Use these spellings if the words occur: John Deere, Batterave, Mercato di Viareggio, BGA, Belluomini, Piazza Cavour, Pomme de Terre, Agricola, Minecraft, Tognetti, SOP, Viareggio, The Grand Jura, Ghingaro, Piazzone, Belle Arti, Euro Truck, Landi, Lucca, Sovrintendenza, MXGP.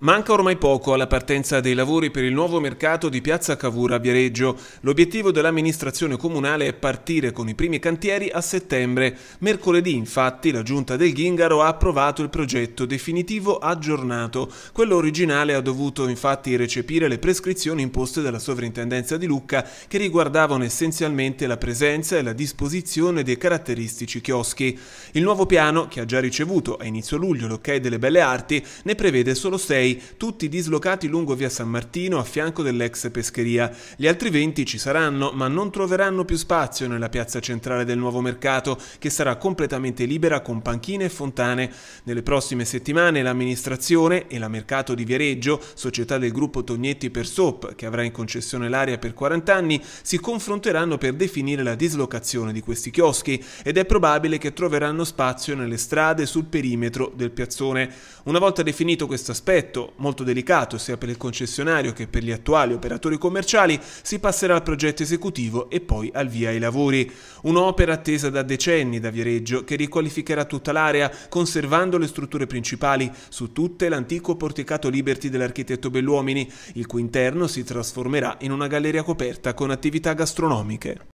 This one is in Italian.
Manca ormai poco alla partenza dei lavori per il nuovo mercato di Piazza Cavour a Viareggio. L'obiettivo dell'amministrazione comunale è partire con i primi cantieri a settembre. Mercoledì, infatti, la giunta del Ghingaro ha approvato il progetto definitivo aggiornato. Quello originale ha dovuto infatti recepire le prescrizioni imposte dalla Sovrintendenza di Lucca, che riguardavano essenzialmente la presenza e la disposizione dei caratteristici chioschi. Il nuovo piano, che ha già ricevuto a inizio luglio l'ok delle Belle Arti, ne prevede solo 6. Tutti dislocati lungo via San Martino a fianco dell'ex pescheria. Gli altri 20 ci saranno, ma non troveranno più spazio nella piazza centrale del nuovo mercato, che sarà completamente libera con panchine e fontane. Nelle prossime settimane l'amministrazione e la Mercato di Viareggio, società del gruppo Tognetti per SOP, che avrà in concessione l'area per 40 anni, si confronteranno per definire la dislocazione di questi chioschi, ed è probabile che troveranno spazio nelle strade sul perimetro del piazzone. Una volta definito questo aspetto, molto delicato sia per il concessionario che per gli attuali operatori commerciali, si passerà al progetto esecutivo e poi al via ai lavori. Un'opera attesa da decenni da Viareggio, che riqualificherà tutta l'area conservando le strutture principali, su tutte l'antico porticato Liberty dell'architetto Belluomini, il cui interno si trasformerà in una galleria coperta con attività gastronomiche.